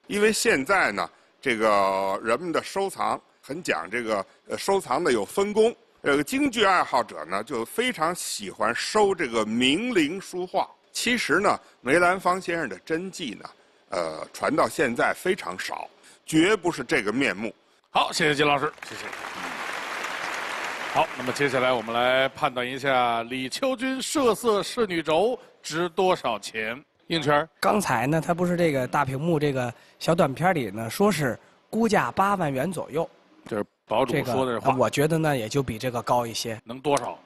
因为现在呢，这个人们的收藏很讲这个呃收藏的有分工。这个京剧爱好者呢，就非常喜欢收这个名伶书画。其实呢，梅兰芳先生的真迹呢，呃，传到现在非常少，绝不是这个面目。好，谢谢金老师，谢谢。好，那么接下来我们来判断一下李秋君涉色仕女轴值多少钱。 应泉，刚才呢，他不是这个大屏幕这个小短片里呢，说是估价八万元左右，就是保主说的话。我觉得呢，也就比这个高一些。能多少？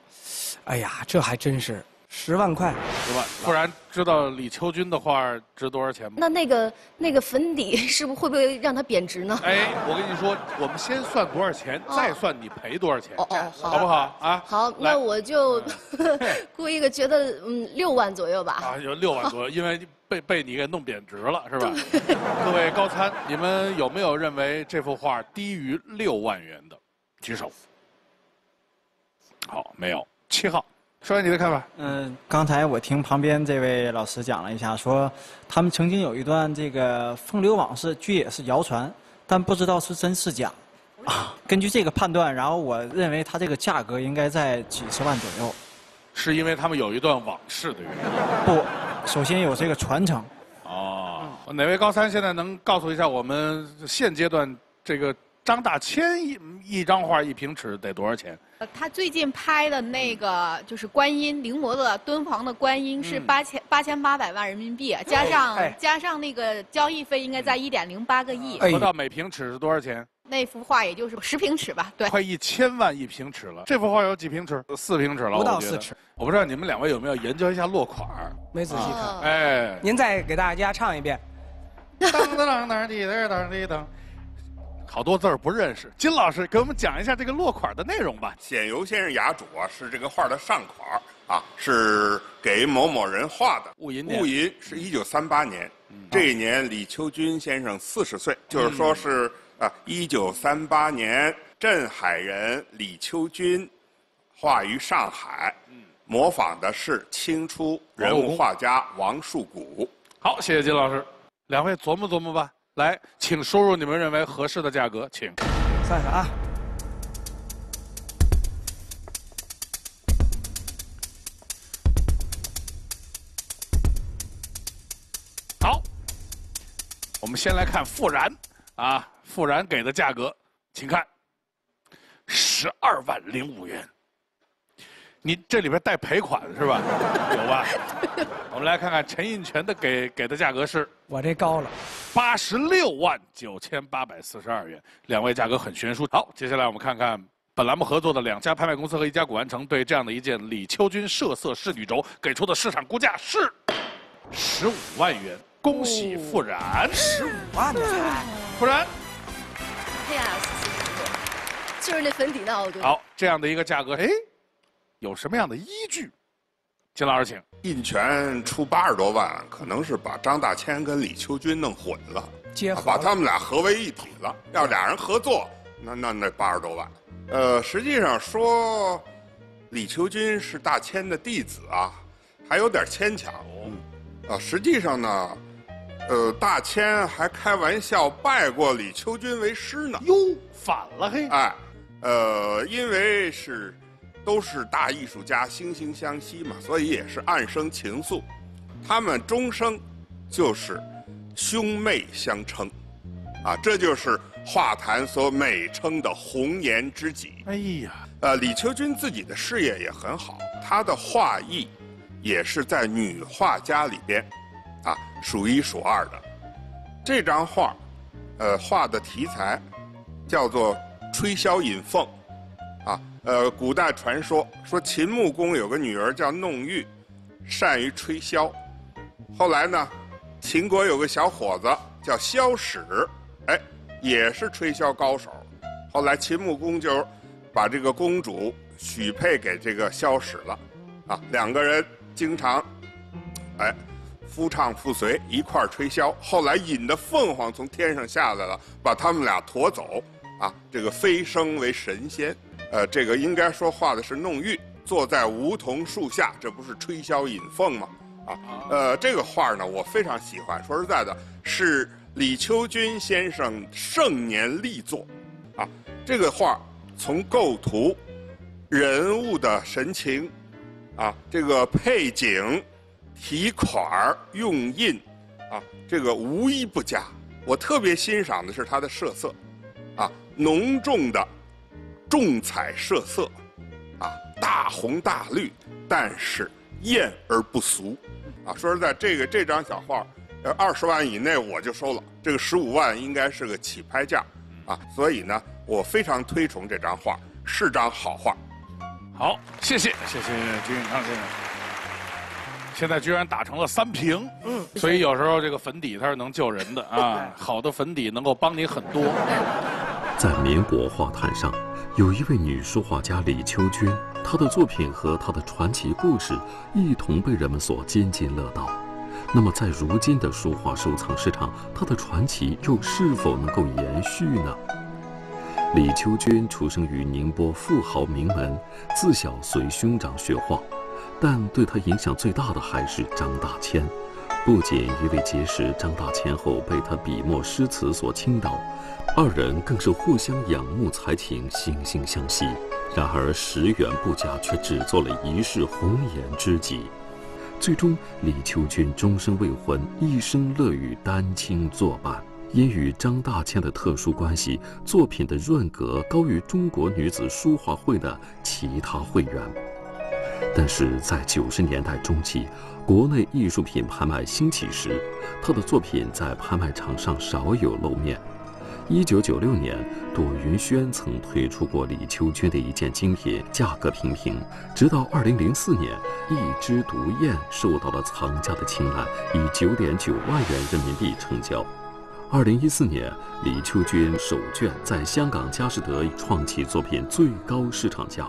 哎呀，这还真是十万块。十万，不然知道李秋君的画值多少钱吗？那那个那个粉底是不是会不会让它贬值呢？哎，我跟你说，我们先算多少钱，再算你赔多少钱，哦哦，好不好啊？好，那我就。 估一个觉得嗯六万左右吧啊，有六万左右，因为被被你给弄贬值了是吧？各位高参，你们有没有认为这幅画低于六万元的？举手。好，没有。七号，说下你的看法。嗯，刚才我听旁边这位老师讲了一下，说他们曾经有一段这个风流往事，据也是谣传，但不知道是真是假。啊，根据这个判断，然后我认为它这个价格应该在几十万左右。 是因为他们有一段往事的原因。不，首先有这个传承。哦，哪位高参现在能告诉一下我们现阶段这个张大千一一张画一平尺得多少钱？呃，他最近拍的那个就是观音临摹的敦煌的观音是八千八千八百万人民币，加上、哎、加上那个交易费应该在一点零八个亿。不到每平尺是多少钱？ 那幅画也就是十平尺吧，对，快一千万一平尺了。这幅画有几平尺？四平尺了，不到四尺。我不知道你们两位有没有研究一下落款儿，没仔细看。啊、哎，您再给大家唱一遍。当当当当滴当当滴当，好多字儿不认识。金老师给我们讲一下这个落款的内容吧。显由先生雅主啊，是这个画的上款啊，是给某某人画的。戊寅年，戊寅是一九三八年，嗯、这一年李秋君先生四十岁，就是说是啊，一九三八年镇海人李秋君画于上海，嗯、模仿的是清初人物画家王树谷。好，谢谢金老师。 两位琢磨琢磨吧，来，请输入你们认为合适的价格，请算算啊。好，我们先来看傅然啊，傅然给的价格，请看，十二万零五元。你这里边带赔款是吧？有吧？我们来看看陈印泉的给给的价格是。 我这高了，八十六万九千八百四十二元，两位价格很悬殊。好，接下来我们看看本栏目合作的两家拍卖公司和一家古玩城对这样的一件李秋君设色仕女轴给出的市场估价是十五万元。恭喜傅然，十五、哦、万呢？傅然，哎呀，就是那粉底闹的。好，这样的一个价格，哎，有什么样的依据？ 金老师，请。印泉出八十多万，可能是把张大千跟李秋君弄混了，结合，把他们俩合为一体了。要俩人合作，那那那八十多万。呃，实际上说，李秋君是大千的弟子啊，还有点牵强。嗯、啊，实际上呢，呃，大千还开玩笑拜过李秋君为师呢。哟，反了嘿。哎，呃，因为是。 都是大艺术家，惺惺相惜嘛，所以也是暗生情愫。他们终生就是兄妹相称，啊，这就是画坛所美称的红颜知己。哎呀，呃，李秋君自己的事业也很好，她的画艺也是在女画家里边，啊，数一数二的。这张画，呃，画的题材叫做吹箫引凤。 呃，古代传说说秦穆公有个女儿叫弄玉，善于吹箫。后来呢，秦国有个小伙子叫萧史，哎，也是吹箫高手。后来秦穆公就把这个公主许配给这个萧史了，啊，两个人经常，哎，夫唱妇随，一块儿吹箫。后来引得凤凰从天上下来了，把他们俩驮走，啊，这个飞升为神仙。 呃，这个应该说画的是弄玉，坐在梧桐树下，这不是吹箫引凤吗？啊，呃，这个画呢，我非常喜欢。说实在的，是李秋君先生盛年力作，啊，这个画从构图、人物的神情，啊，这个配景、题款、用印，啊，这个无一不佳。我特别欣赏的是它的设色，啊，浓重的。 重彩设色，啊，大红大绿，但是艳而不俗，啊，说实在，这个这张小画，呃，二十万以内我就收了，这个十五万应该是个起拍价，啊，所以呢，我非常推崇这张画，是张好画。好，谢谢，谢谢鞠永康先生。现在居然打成了三平，嗯，所以有时候这个粉底它是能救人的啊，好的粉底能够帮你很多。在民国画坛上。 有一位女书画家李秋君，她的作品和她的传奇故事一同被人们所津津乐道。那么，在如今的书画收藏市场，她的传奇又是否能够延续呢？李秋君出生于宁波富豪名门，自小随兄长学画，但对她影响最大的还是张大千。 不仅因为结识张大千后被他笔墨诗词所倾倒，二人更是互相仰慕才情，惺惺相惜。然而十元不假，却只做了一世红颜知己。最终，李秋君终身未婚，一生乐于丹青作伴。因与张大千的特殊关系，作品的润格高于中国女子书画会的其他会员。但是在九十年代中期。 国内艺术品拍卖兴起时，他的作品在拍卖场上少有露面。一九九六年，朵云轩曾推出过李秋君的一件精品，价格平平。直到二零零四年，《一枝独艳》受到了藏家的青睐，以九点九万元人民币成交。二零一四年，李秋娟首卷在香港佳士得创起作品最高市场价。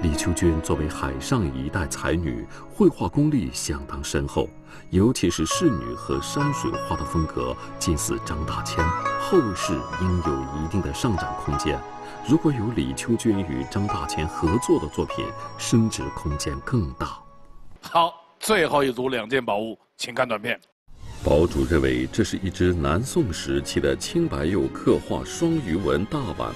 李秋娟作为海上一代才女，绘画功力相当深厚，尤其是仕女和山水画的风格近似张大千，后世应有一定的上涨空间。如果有李秋娟与张大千合作的作品，升值空间更大。好，最后一组两件宝物，请看短片。 宝主认为这是一只南宋时期的青白釉刻画双鱼纹大碗，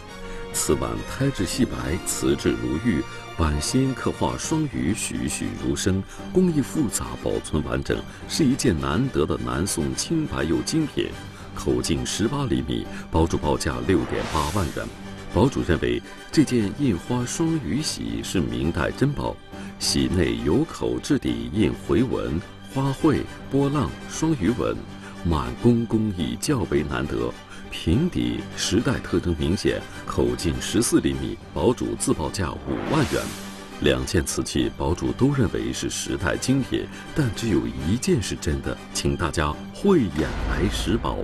此碗胎质细白，瓷质如玉，碗心刻画双鱼栩栩如生，工艺复杂，保存完整，是一件难得的南宋青白釉精品。口径十八厘米，宝主报价六点八万元。宝主认为这件印花双鱼玺是明代珍宝，玺内有口质底印回纹。 花卉、波浪、双鱼纹，满工工艺较为难得。平底时代特征明显，口径十四厘米，宝主自报价五万元。两件瓷器，宝主都认为是时代精品，但只有一件是真的，请大家慧眼来识宝。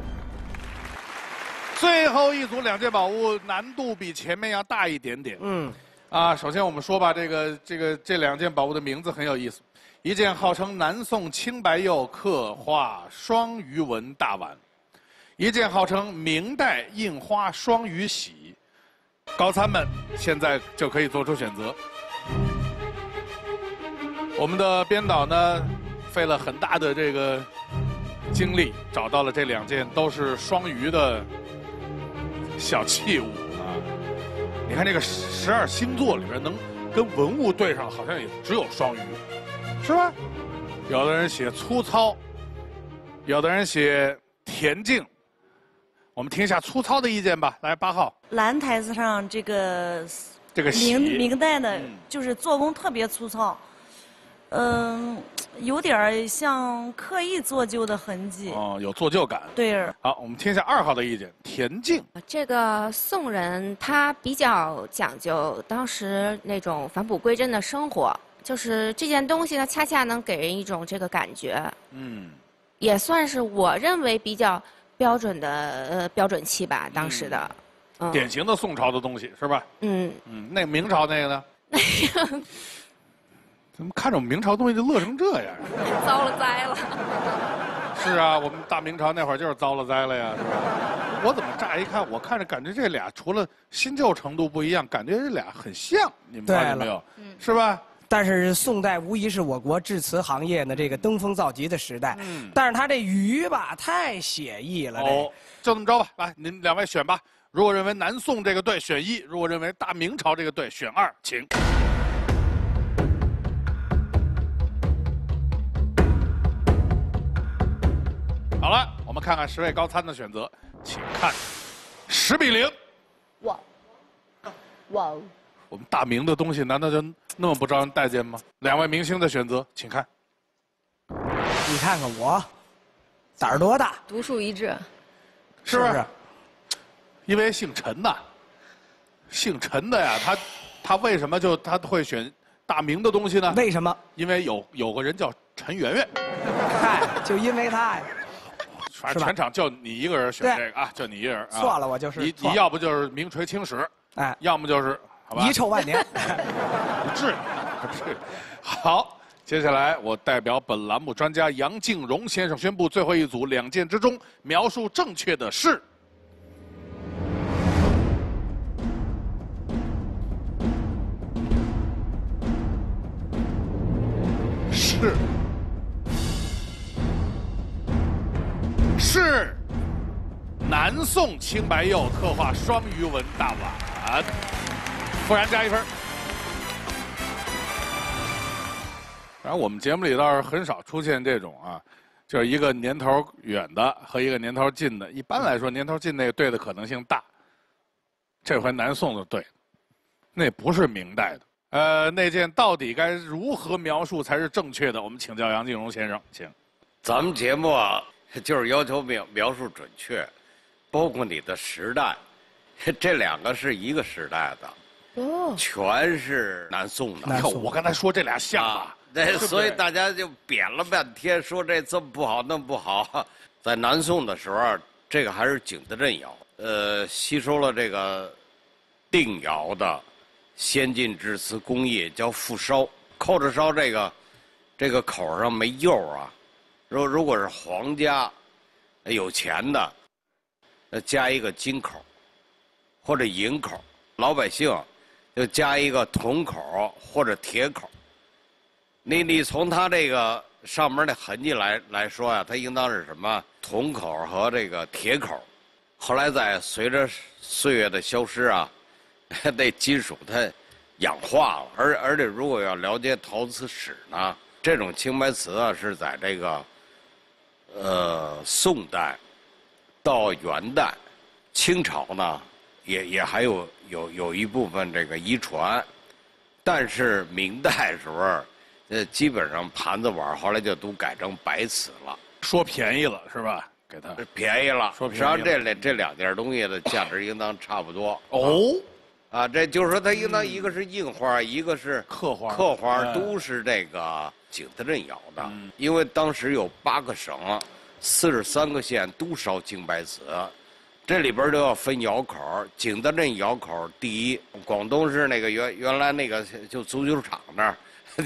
最后一组两件宝物难度比前面要大一点点。嗯，啊，首先我们说吧，这个这个这两件宝物的名字很有意思。 一件号称南宋青白釉刻画双鱼纹大碗，一件号称明代印花双鱼玺，高参们现在就可以做出选择。我们的编导呢，费了很大的这个精力，找到了这两件都是双鱼的小器物啊。你看这个十二星座里边能跟文物对上，好像也只有双鱼。 是吧？有的人写粗糙，有的人写恬静。我们听一下粗糙的意见吧。来，八号。蓝台子上这个这个明明代的，就是做工特别粗糙，嗯、呃，有点像刻意做旧的痕迹。哦，有做旧感。对。好，我们听一下二号的意见，恬静。这个宋人他比较讲究当时那种返璞归真的生活。 就是这件东西呢，恰恰能给人一种这个感觉，嗯，也算是我认为比较标准的呃标准器吧，当时的，嗯嗯、典型的宋朝的东西是吧？嗯嗯，那明朝那个呢？怎么看着我们明朝东西就乐成这样？遭了灾了。是啊，我们大明朝那会儿就是遭了灾了呀，是吧？我怎么乍一看，我看着感觉这俩除了新旧程度不一样，感觉这俩很像，你们发现没有？嗯、是吧？ 但是宋代无疑是我国制瓷行业呢这个登峰造极的时代，嗯、但是他这鱼吧太写意了。哦，就这么着吧，来，您两位选吧。如果认为南宋这个对，选一；如果认为大明朝这个对，选二，请。好了，我们看看十位高参的选择，请看，十比零。哇，哇。 我们大明的东西难道就那么不招人待见吗？两位明星的选择，请看。你看看我，胆儿多大，独树一帜，是不是？因为姓陈呐，姓陈的呀，他他为什么就他会选大明的东西呢？为什么？因为有有个人叫陈圆圆，嗨，就因为他呀。 反正全场就你一个人选这个啊，就你一个人。错了，我就是你，你要不就是名垂青史，哎，要么就是。 遗臭万年，不至于，不至于。好，接下来我代表本栏目专家杨靖荣先生宣布，最后一组两件之中，描述正确的是是是南宋青白釉刻画双鱼纹大碗。 不然加一分。然后我们节目里倒是很少出现这种啊，就是一个年头远的和一个年头近的。一般来说，年头近那个对的可能性大。这回南宋的对，那不是明代的。呃，那件到底该如何描述才是正确的？我们请教杨靖荣先生，请。咱们节目啊，就是要求描描述准确，包括你的时代，这两个是一个时代的。 哦，全是南宋的。看我刚才说这俩像吧，对，所以大家就贬了半天，说这这么不好，那么不好。在南宋的时候，这个还是景德镇窑，呃，吸收了这个定窑的先进制瓷工艺，叫复烧。扣着烧这个，这个口上没釉啊。如如果是皇家有钱的，要加一个金口或者银口；老百姓就加一个铜口或者铁口。你你从它这个。 上面的痕迹来来说呀、啊，它应当是什么铜口和这个铁口，后来在随着岁月的消失啊，那金属它氧化了，而而且如果要了解陶瓷史呢，这种青白瓷啊是在这个，呃宋代到元代、清朝呢，也也还有有有一部分这个遗传，但是明代时候。 呃，基本上盘子碗后来就都改成白瓷了，说便宜了是吧？给它便宜了，说便宜了。实际上这两这两件东西的价值应当差不多。哦，啊，这就是说它应当一个是印花，嗯、一个是刻花，刻花都是这个景德镇窑的，嗯、因为当时有八个省、四十三个县都烧青白瓷，这里边都要分窑口。景德镇窑口第一，广东是那个原原来那个就足球场那儿。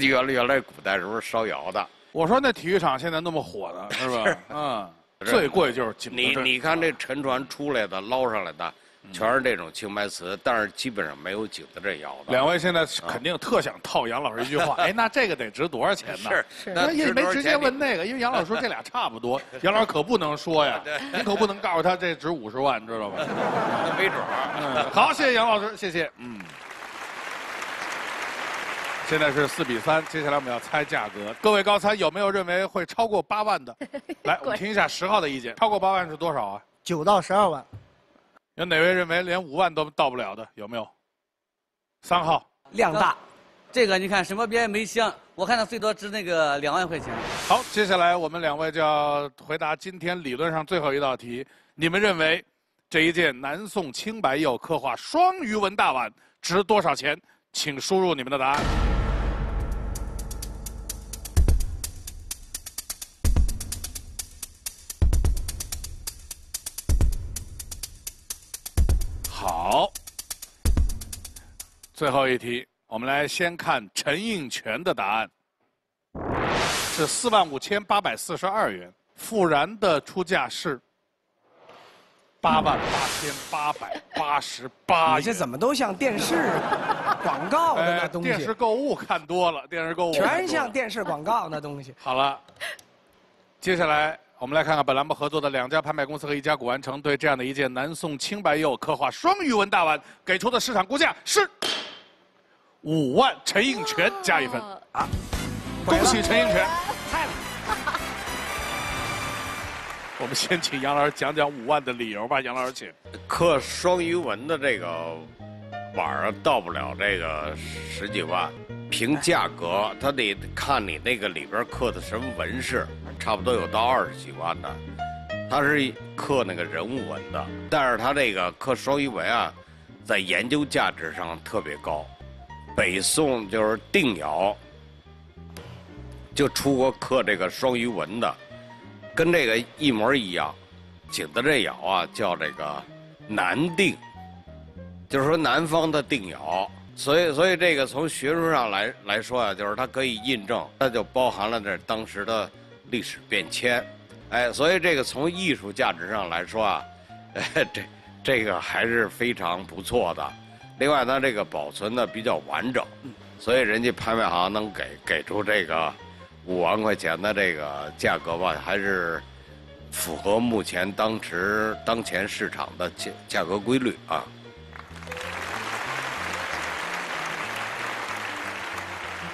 原来原来古代时候烧窑的，我说那体育场现在那么火呢，是吧？是嗯，最贵就是景德镇。你你看这沉船出来的、捞上来的，全是这种青白瓷，但是基本上没有景德镇窑的。两位现在肯定特想套杨老师一句话，哎，那这个得值多少钱呢？是是，那也没直接问那个，因为杨老师说这俩差不多，杨老师可不能说呀，你可不能告诉他这值五十万，知道吗？没准儿。好，谢谢杨老师，谢谢，嗯。 现在是四比三，接下来我们要猜价格。各位高参有没有认为会超过八万的？来，我们听一下十号的意见。超过八万是多少啊？九到十二万。有哪位认为连五万都到不了的？有没有？三号量大，这个你看什么边梅香，我看它最多值那个两万块钱。好，接下来我们两位就要回答今天理论上最后一道题。你们认为这一件南宋青白釉刻画双鱼纹大碗值多少钱？请输入你们的答案。 好，最后一题，我们来先看陈应权的答案，是四万五千八百四十二元。傅然的出价是八万八千八百八十八元。你这怎么都像电视、啊、广告的那东西、哎？电视购物看多了，电视购物全像电视广告那东西。好了，接下来。 我们来看看本栏目合作的两家拍卖公司和一家古玩城对这样的一件南宋青白釉刻画双鱼纹大碗给出的市场估价是五万，陈应权加一分啊！恭喜陈应权！太了！我们先请杨老师讲讲五万的理由吧，杨老师请。刻双鱼纹的这个碗儿到不了这个十几万。 凭价格，他得看你那个里边刻的什么纹饰，差不多有到二十几万的。他是刻那个人物纹的，但是他这个刻双鱼纹啊，在研究价值上特别高。北宋就是定窑，就出过刻这个双鱼纹的，跟这个一模一样。景德镇窑啊，叫这个南定，就是说南方的定窑。 所以，所以这个从学术上来来说啊，就是它可以印证，它就包含了这当时的历史变迁，哎，所以这个从艺术价值上来说啊，哎，这这个还是非常不错的。另外，它这个保存的比较完整，所以人家拍卖行能给给出这个五万块钱的这个价格吧，还是符合目前当时当前市场的价价格规律啊。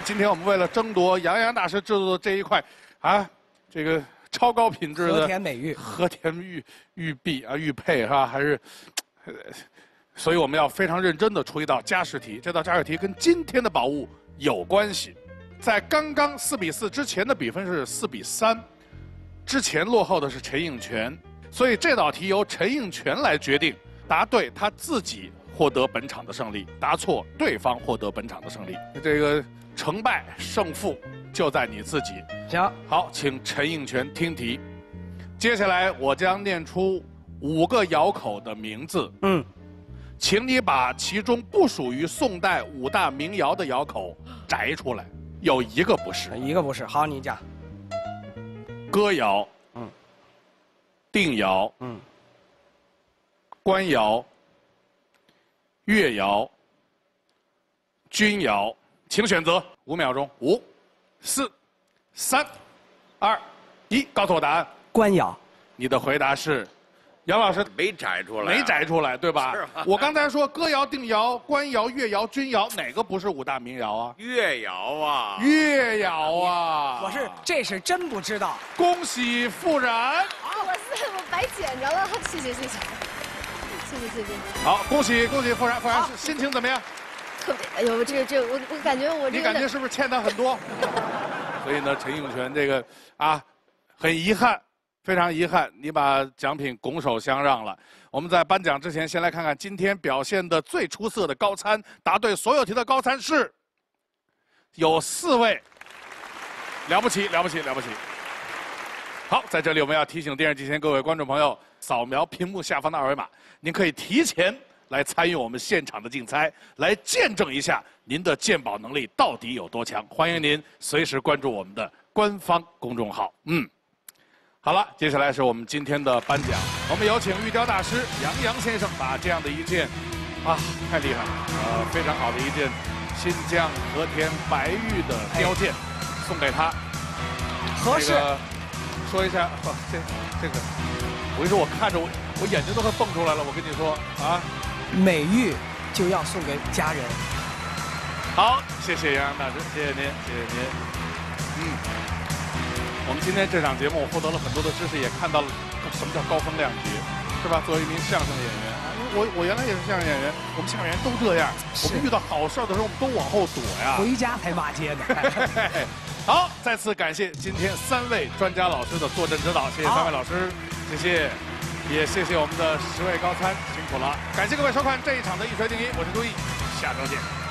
今天我们为了争夺杨洋大师制作的这一块，啊，这个超高品质的和田美玉、和田玉玉璧啊、玉佩哈、啊，还是，所以我们要非常认真的出一道加试题。这道加试题跟今天的宝物有关系。在刚刚四比四之前的比分是四比三，之前落后的是陈应权，所以这道题由陈应权来决定。答对他自己获得本场的胜利，答错对方获得本场的胜利。这个。 成败胜负就在你自己。行，好，请陈应权听题。接下来我将念出五个窑口的名字。嗯，请你把其中不属于宋代五大名窑的窑口摘出来，有一个不是。一个不是。好，你讲。歌窑。嗯。定窑。嗯。官窑。越窑。钧窑。请选择，五秒钟。五、四、三、二、一，告诉我答案。官窑。你的回答是。 杨老师没摘出来，没摘出来，对吧？是吧？我刚才说歌窑、定窑、官窑、越窑、钧窑，哪个不是五大名窑啊？越窑啊，越窑啊！我是这是真不知道。恭喜傅然！啊，我是我白捡着了，谢谢谢谢，谢谢谢谢。好，恭喜恭喜傅然，傅然心情怎么样？特别，哎呦，这这我我感觉我这你感觉是不是欠他很多？所以呢，陈永泉这个啊，很遗憾。 非常遗憾，你把奖品拱手相让了。我们在颁奖之前，先来看看今天表现的最出色的高参。答对所有题的高参是，有四位，了不起，了不起，了不起。好，在这里我们要提醒电视机前各位观众朋友，扫描屏幕下方的二维码，您可以提前来参与我们现场的竞猜，来见证一下您的鉴宝能力到底有多强。欢迎您随时关注我们的官方公众号。嗯。 好了，接下来是我们今天的颁奖。我们有请玉雕大师杨洋先生，把这样的一件，啊，太厉害了，呃，非常好的一件新疆和田白玉的雕件，送给他。合适。说一下，哦、这这个，我跟你说，我看着我我眼睛都快蹦出来了。我跟你说啊，美玉就要送给家人。好，谢谢杨洋大师，谢谢您，谢谢您。嗯。 我们今天这场节目，我获得了很多的知识，也看到了什么叫高风亮节，是吧？作为一名相声演员，我我原来也是相声演员，我们相声演员都这样，我们遇到好事的时候，我们都往后躲呀。回家才骂街呢。好，再次感谢今天三位专家老师的坐镇指导，谢谢三位老师，谢谢，也谢谢我们的十位高参，辛苦了。感谢各位收看这一场的《一锤定音》，我是朱毅，下周见。